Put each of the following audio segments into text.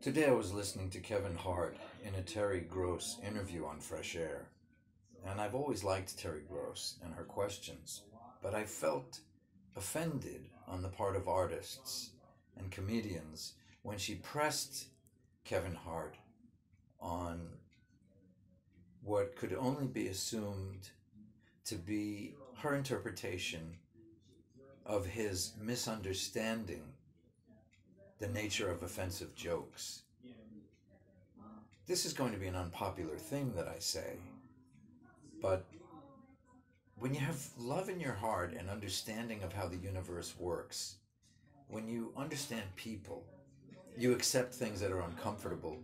Today I was listening to Kevin Hart in a Terry Gross interview on Fresh Air, and I've always liked Terry Gross and her questions, but I felt offended on the part of artists and comedians when she pressed Kevin Hart on what could only be assumed to be her interpretation of his misunderstanding the nature of offensive jokes. This is going to be an unpopular thing that I say, but when you have love in your heart and understanding of how the universe works, when you understand people, you accept things that are uncomfortable,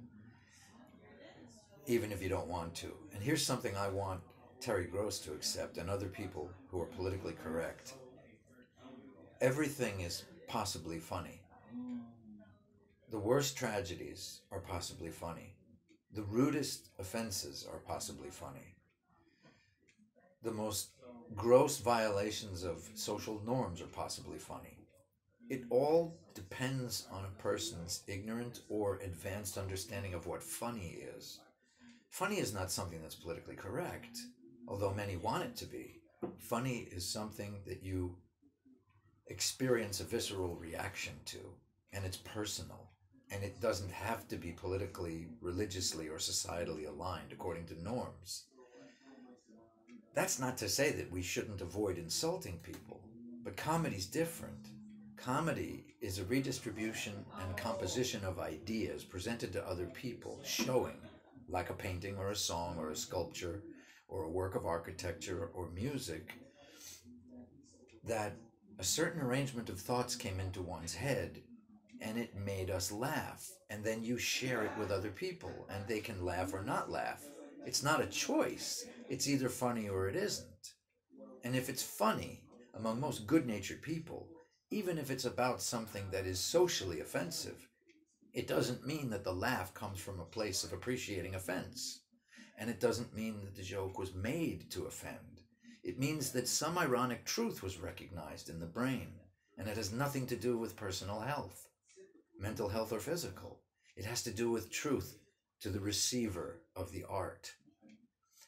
even if you don't want to. And here's something I want Terry Gross to accept, and other people who are politically correct. Everything is possibly funny. The worst tragedies are possibly funny. The rudest offenses are possibly funny. The most gross violations of social norms are possibly funny. It all depends on a person's ignorant or advanced understanding of what funny is. Funny is not something that's politically correct, although many want it to be. Funny is something that you experience a visceral reaction to, and it's personal. And it doesn't have to be politically, religiously, or societally aligned according to norms. That's not to say that we shouldn't avoid insulting people, but comedy's different. Comedy is a redistribution and composition of ideas presented to other people, showing, like a painting or a song or a sculpture or a work of architecture or music, that a certain arrangement of thoughts came into one's head and it made us laugh, and then you share it with other people and they can laugh or not laugh. It's not a choice. It's either funny or it isn't. And if it's funny among most good-natured people, even if it's about something that is socially offensive, it doesn't mean that the laugh comes from a place of appreciating offense. And it doesn't mean that the joke was made to offend. It means that some ironic truth was recognized in the brain, and it has nothing to do with personal health, mental health or physical. It has to do with truth to the receiver of the art.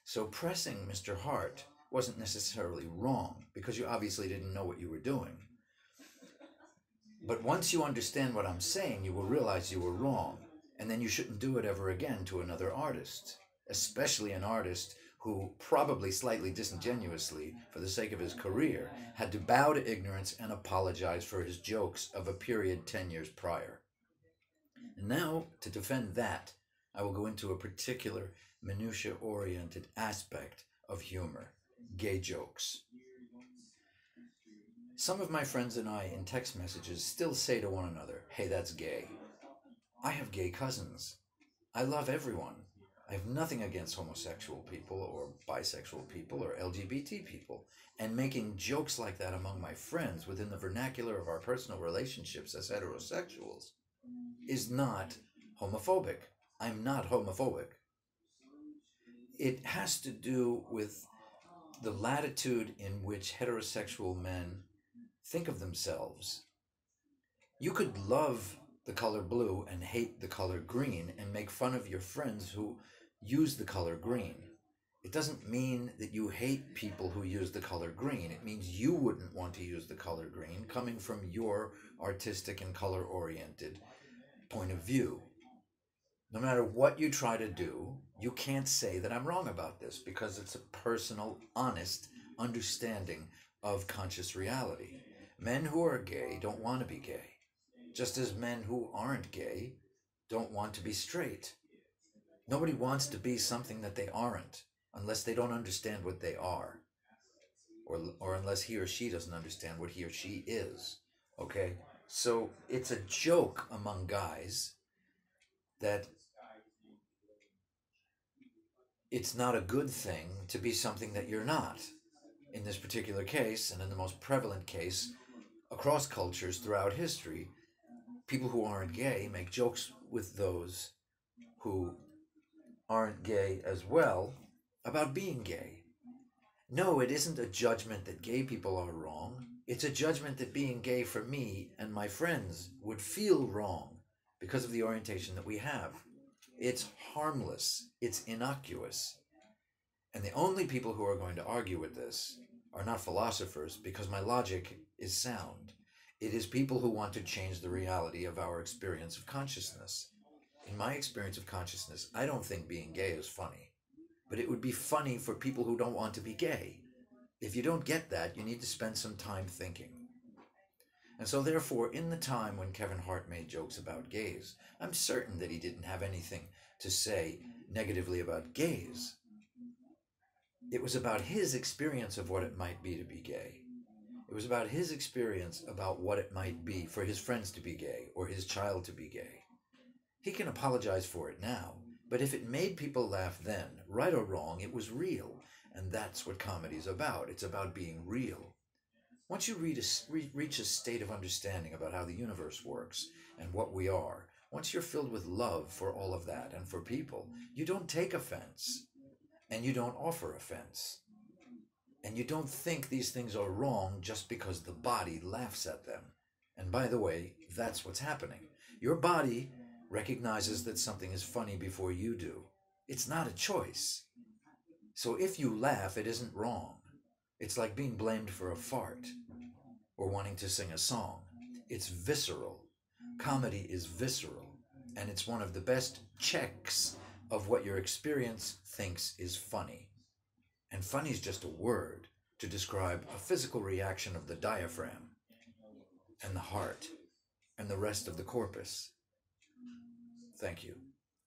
So pressing Mr. Hart wasn't necessarily wrong, because you obviously didn't know what you were doing. But once you understand what I'm saying, you will realize you were wrong, and then you shouldn't do it ever again to another artist, especially an artist who probably slightly disingenuously, for the sake of his career, had to bow to ignorance and apologize for his jokes of a period 10 years prior. And now, to defend that, I will go into a particular minutia-oriented aspect of humor, gay jokes. Some of my friends and I in text messages still say to one another, "Hey, that's gay." I have gay cousins. I love everyone. I have nothing against homosexual people or bisexual people or LGBT people. And making jokes like that among my friends within the vernacular of our personal relationships as heterosexuals is not homophobic. I'm not homophobic. It has to do with the latitude in which heterosexual men think of themselves. You could love the color blue and hate the color green and make fun of your friends who use the color green. It doesn't mean that you hate people who use the color green. It means you wouldn't want to use the color green coming from your artistic and color-oriented point of view. No matter what you try to do, you can't say that I'm wrong about this, because it's a personal, honest understanding of conscious reality. Men who are gay don't want to be gay, just as men who aren't gay don't want to be straight. Nobody wants to be something that they aren't, unless they don't understand what they are, or unless he or she doesn't understand what he or she is, okay? So it's a joke among guys that it's not a good thing to be something that you're not. In this particular case, and in the most prevalent case, across cultures throughout history, people who aren't gay make jokes with those who aren't gay as well about being gay. No, it isn't a judgment that gay people are wrong. It's a judgment that being gay for me and my friends would feel wrong, because of the orientation that we have. It's harmless. It's innocuous. And the only people who are going to argue with this are not philosophers, because my logic is sound. It is people who want to change the reality of our experience of consciousness. In my experience of consciousness, I don't think being gay is funny. But it would be funny for people who don't want to be gay. If you don't get that, you need to spend some time thinking. And so therefore, in the time when Kevin Hart made jokes about gays, I'm certain that he didn't have anything to say negatively about gays. It was about his experience of what it might be to be gay. It was about his experience about what it might be for his friends to be gay or his child to be gay. He can apologize for it now, but if it made people laugh then, right or wrong, it was real. And that's what comedy is about. It's about being real. Once you reach a state of understanding about how the universe works and what we are, once you're filled with love for all of that and for people, you don't take offense, and you don't offer offense. And you don't think these things are wrong just because the body laughs at them. And by the way, that's what's happening. Your body recognizes that something is funny before you do. It's not a choice. So if you laugh, it isn't wrong. It's like being blamed for a fart or wanting to sing a song. It's visceral. Comedy is visceral. And it's one of the best checks of what your experience thinks is funny. And funny is just a word to describe a physical reaction of the diaphragm and the heart and the rest of the corpus. Thank you.